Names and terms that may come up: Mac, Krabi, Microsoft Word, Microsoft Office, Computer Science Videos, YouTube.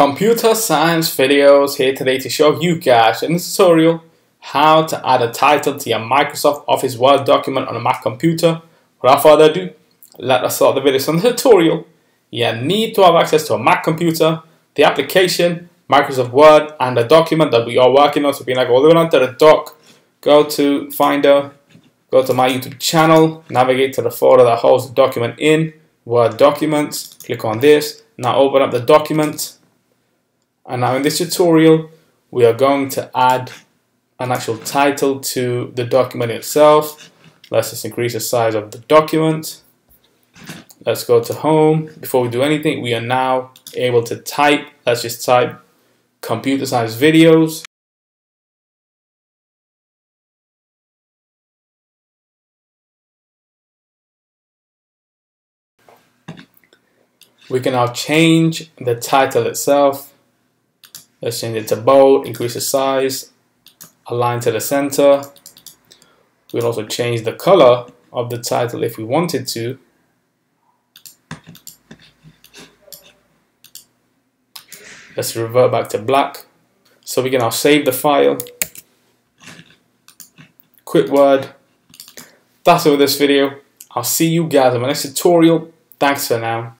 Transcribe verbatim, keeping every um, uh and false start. Computer Science Videos here today to show you guys in this tutorial how to add a title to your Microsoft Office Word document on a Mac computer. Without further ado, let us start the video. So in the tutorial, you need to have access to a Mac computer, the application, Microsoft Word, and the document that we are working on. So being like, well, we're onto the doc, go to Finder, go to my YouTube channel, navigate to the folder that holds the document in, Word Documents, click on this, now open up the document. And now in this tutorial, we are going to add an actual title to the document itself. Let's just increase the size of the document. Let's go to home. Before we do anything, we are now able to type. Let's just type Computer Science Videos. We can now change the title itself. Let's change it to bold, increase the size, align to the center. We can also change the color of the title if we wanted to. Let's revert back to black. So we can now save the file. Quick word. That's it with this video. I'll see you guys in my next tutorial. Thanks for now.